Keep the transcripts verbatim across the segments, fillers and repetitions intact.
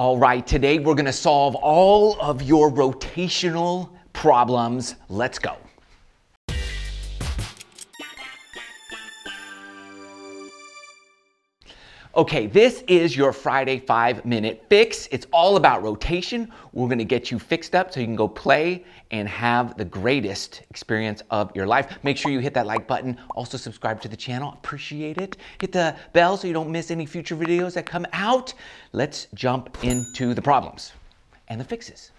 All right, today we're going to solve all of your rotational problems. Let's go. Okay, this is your Friday five-minute fix. It's all about rotation. We're going to get you fixed up so you can go play and have the greatest experience of your life. Make sure you hit that like button. Also, subscribe to the channel. Appreciate it. Hit the bell so you don't miss any future videos that come out. Let's jump into the problems and the fixes.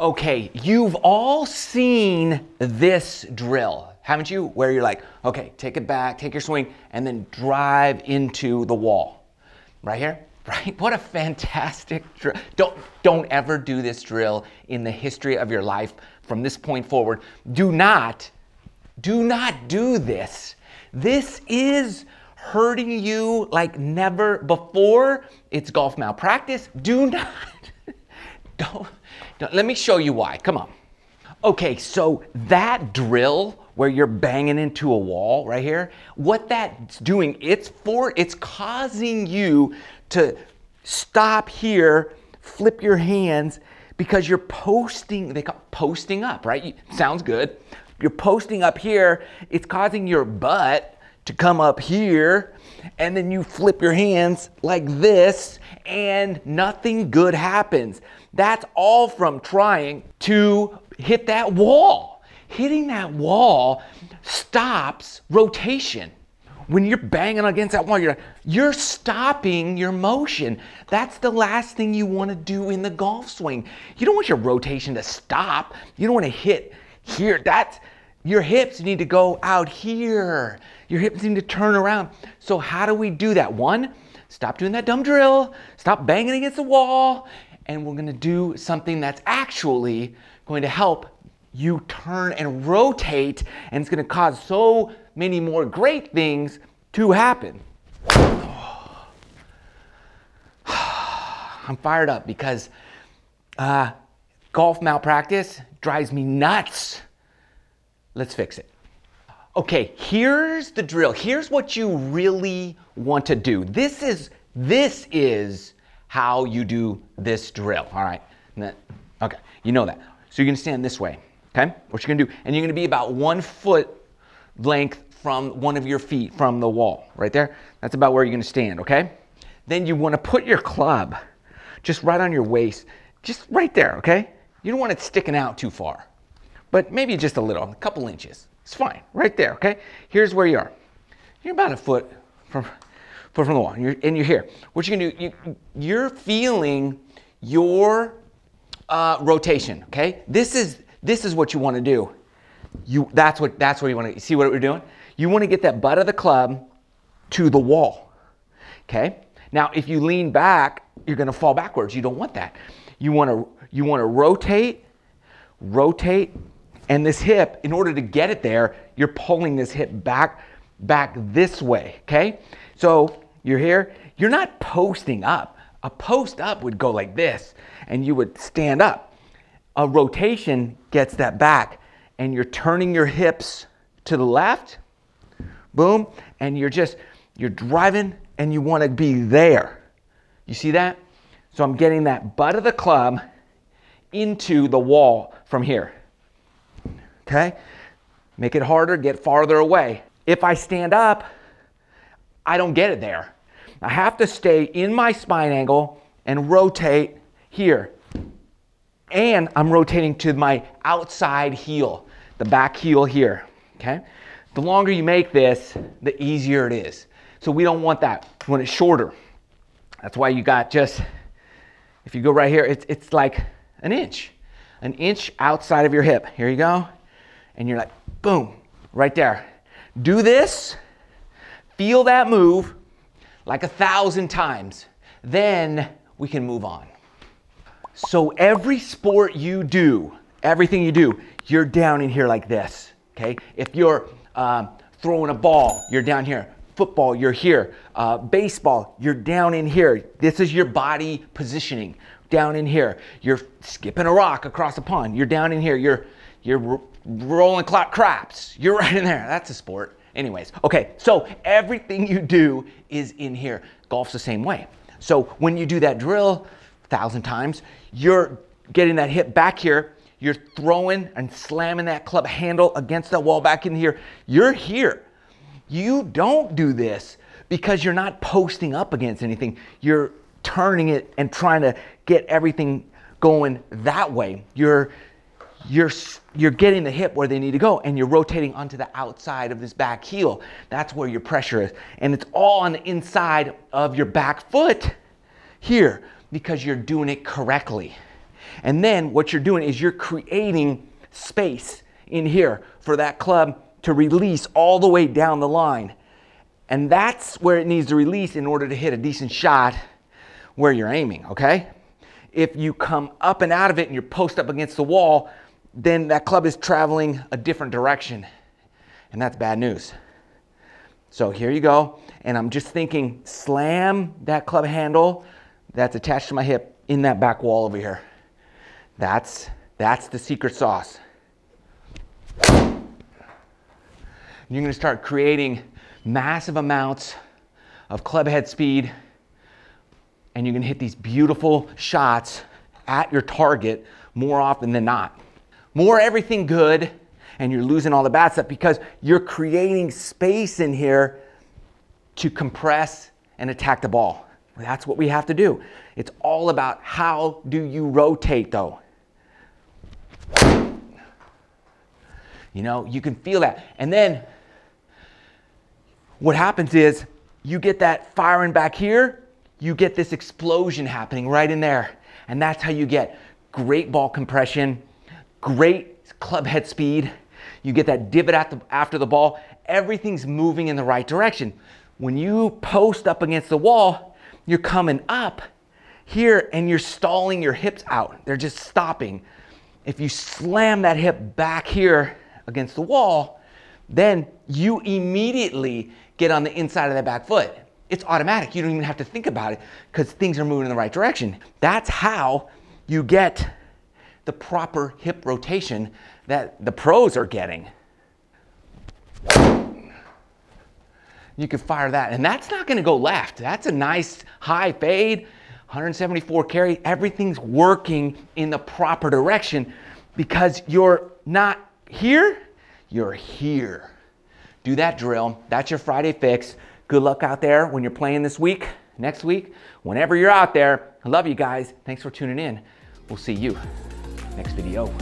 Okay, you've all seen this drill, haven't you? Where you're like, okay, take it back, take your swing, and then drive into the wall. Right here, right? What a fantastic drill. Don't, don't ever do this drill in the history of your life from this point forward. Do not, do not do this. This is hurting you like never before. It's golf malpractice. Do not. Don't, don't, let me show you why. Come on. Okay, so that drill where you're banging into a wall right here, what that's doing, it's for, it's causing you to stop here, flip your hands, because you're posting, they call posting up, right? Sounds good. You're posting up here, it's causing your butt to come up here, and then you flip your hands like this, and nothing good happens. That's all from trying to hit that wall. Hitting that wall stops rotation. When you're banging against that wall, you're, you're stopping your motion. That's the last thing you want to do in the golf swing. You don't want your rotation to stop. You don't want to hit here. That's, your hips need to go out here. Your hips need to turn around. So how do we do that? One, stop doing that dumb drill. Stop banging against the wall. And we're gonna do something that's actually going to help you turn and rotate, and it's gonna cause so many more great things to happen. I'm fired up because uh, golf malpractice drives me nuts. Let's fix it. Okay, here's the drill. Here's what you really want to do. This is, this is how you do this drill, all right? That, okay, you know that. So you're gonna stand this way, okay? What you're gonna do, and you're gonna be about one foot length from one of your feet from the wall, right there. That's about where you're gonna stand, okay? Then you wanna put your club just right on your waist, just right there, okay? You don't want it sticking out too far, but maybe just a little, a couple inches. It's fine, right there, okay? Here's where you are. You're about a foot from, foot from the wall, and you're, and you're here. What you're gonna do, you, you're feeling your uh, rotation, okay? This is, this is what you wanna do. You, that's what, that's what you wanna, see what we're doing? You wanna get that butt of the club to the wall, okay? Now, if you lean back, you're gonna fall backwards. You don't want that. You wanna, you wanna rotate, rotate, and this hip, in order to get it there, you're pulling this hip back, back this way, okay? So you're here, you're not posting up. A post up would go like this and you would stand up. A rotation gets that back and you're turning your hips to the left, boom, and you're just, you're driving and you wanna be there. You see that? So I'm getting that butt of the club into the wall from here, okay? Make it harder, get farther away. If I stand up, I don't get it there. I have to stay in my spine angle and rotate here. And I'm rotating to my outside heel, the back heel here, okay? The longer you make this, the easier it is. So we don't want that when it's shorter. That's why you got just, if you go right here, it's, it's like an inch, an inch outside of your hip. Here you go. And you're like, boom, right there. Do this. Feel that move like a thousand times, then we can move on. So every sport you do, everything you do, you're down in here like this, okay? If you're um, throwing a ball, you're down here. Football, you're here. Uh, baseball, you're down in here. This is your body positioning, down in here. You're skipping a rock across a pond, you're down in here. You're, you're rolling craps, you're right in there. That's a sport. Anyways, okay, so everything you do is in here. Golf's the same way. So when you do that drill, thousand times, you're getting that hip back here, you're throwing and slamming that club handle against that wall back in here, you're here. You don't do this because you're not posting up against anything. You're turning it and trying to get everything going that way. You're, you're, you're getting the hip where they need to go, and you're rotating onto the outside of this back heel. That's where your pressure is. And it's all on the inside of your back foot here because you're doing it correctly. And then what you're doing is you're creating space in here for that club to release all the way down the line. And that's where it needs to release in order to hit a decent shot where you're aiming, okay? If you come up and out of it and you're post up against the wall, then that club is traveling a different direction, and that's bad news. So here you go, and I'm just thinking, slam that club handle that's attached to my hip in that back wall over here. That's, that's the secret sauce. You're gonna start creating massive amounts of club head speed, and you're gonna hit these beautiful shots at your target more often than not. More everything good, and you're losing all the bad stuff because you're creating space in here to compress and attack the ball. That's what we have to do. It's all about how do you rotate though. You know, you can feel that. And then what happens is you get that firing back here, you get this explosion happening right in there. And that's how you get great ball compression, great club head speed. You get that divot at the, after the ball. Everything's moving in the right direction. When you post up against the wall, you're coming up here and you're stalling your hips out. They're just stopping. If you slam that hip back here against the wall, then you immediately get on the inside of that back foot. It's automatic. You don't even have to think about it because things are moving in the right direction. That's how you get the proper hip rotation that the pros are getting. You can fire that, and that's not gonna go left. That's a nice high fade, one seventy-four carry. Everything's working in the proper direction because you're not here, you're here. Do that drill. That's your Friday fix. Good luck out there when you're playing this week, next week, whenever you're out there. I love you guys. Thanks for tuning in. We'll see you next video.